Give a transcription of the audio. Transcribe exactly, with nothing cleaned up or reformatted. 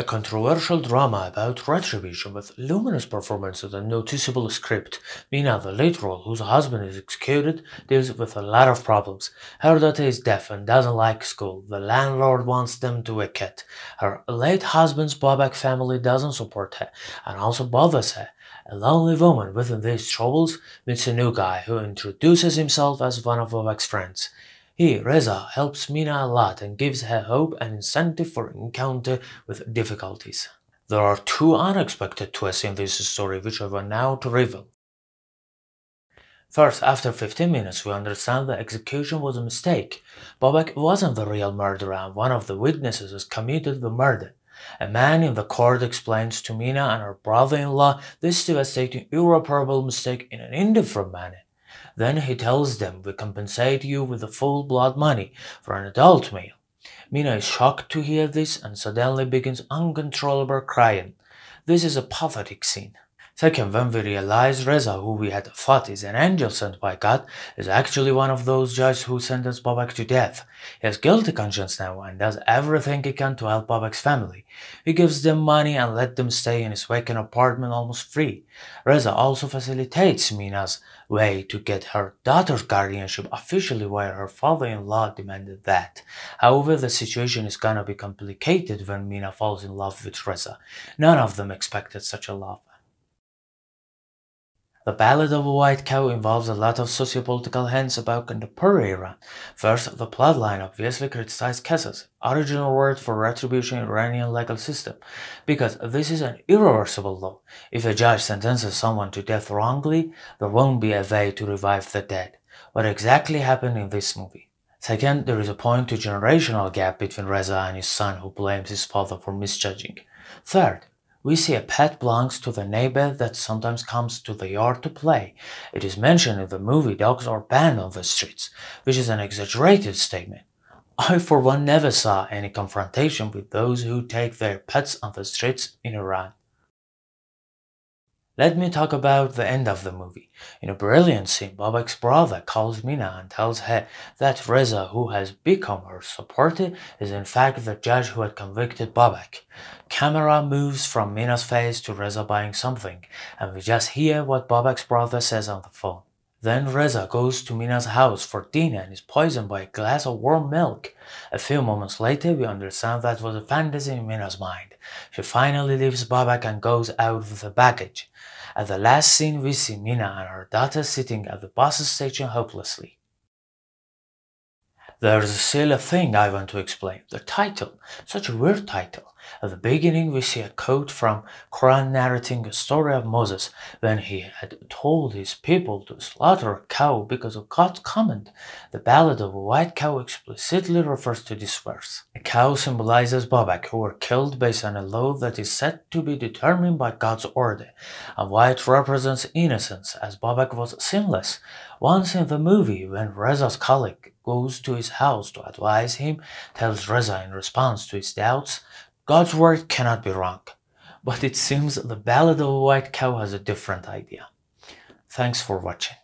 a controversial drama about retribution with luminous performances and noticeable script. Mina, the lead role, whose husband is executed, deals with a lot of problems. Her daughter is deaf and doesn't like school. The landlord wants them to evict. Her late husband's Babak family doesn't support her and also bothers her. A lonely woman within these troubles meets a new guy who introduces himself as one of Babak's friends. He, Reza, helps Mina a lot and gives her hope and incentive for encounter with difficulties. There are two unexpected twists in this story which I want now to reveal. First, after fifteen minutes we understand the execution was a mistake. Babak wasn't the real murderer and one of the witnesses has committed the murder. A man in the court explains to Mina and her brother-in-law this devastating, irreparable mistake in an indifferent manner. Then he tells them, "We compensate you with the full blood money for an adult male." Mina is shocked to hear this and suddenly begins uncontrollable crying. This is a pathetic scene. Second, when we realize Reza, who we had thought is an angel sent by God, is actually one of those judges who sentenced Babak to death. He has guilty conscience now and does everything he can to help Babak's family. He gives them money and let them stay in his vacant apartment almost free. Reza also facilitates Mina's way to get her daughter's guardianship officially while her father-in-law demanded that. However, the situation is gonna be complicated when Mina falls in love with Reza. None of them expected such a love. The Ballad of a White Cow involves a lot of socio-political hints about contemporary Iran. First, the plotline obviously criticized Qasas, original word for retribution in Iranian legal system, because this is an irreversible law. If a judge sentences someone to death wrongly, there won't be a way to revive the dead. What exactly happened in this movie? Second, there is a point to generational gap between Reza and his son, who blames his father for misjudging. Third, we see a pet belongs to the neighbor that sometimes comes to the yard to play. It is mentioned in the movie dogs are banned on the streets, which is an exaggerated statement. I for one never saw any confrontation with those who take their pets on the streets in Iran. Let me talk about the end of the movie. In a brilliant scene, Babak's brother calls Mina and tells her that Reza, who has become her supporter, is in fact the judge who had convicted Babak. Camera moves from Mina's face to Reza buying something, and we just hear what Babak's brother says on the phone. Then Reza goes to Mina's house for dinner and is poisoned by a glass of warm milk. A few moments later, we understand that was a fantasy in Mina's mind. She finally leaves Babak and goes out with the baggage. At the last scene, we see Mina and her daughter sitting at the bus station hopelessly. There is still a thing I want to explain. The title. Such a weird title. At the beginning we see a quote from Quran narrating a story of Moses when he had told his people to slaughter a cow because of God's command. The Ballad of a White Cow explicitly refers to this verse. A cow symbolizes Babak, who were killed based on a law that is said to be determined by God's order, and white represents innocence as Babak was sinless. Once in the movie, when Reza's colleague goes to his house to advise him, tells Reza in response to his doubts, "God's word cannot be wrong." But it seems the Ballad of a White Cow has a different idea. Thanks for watching.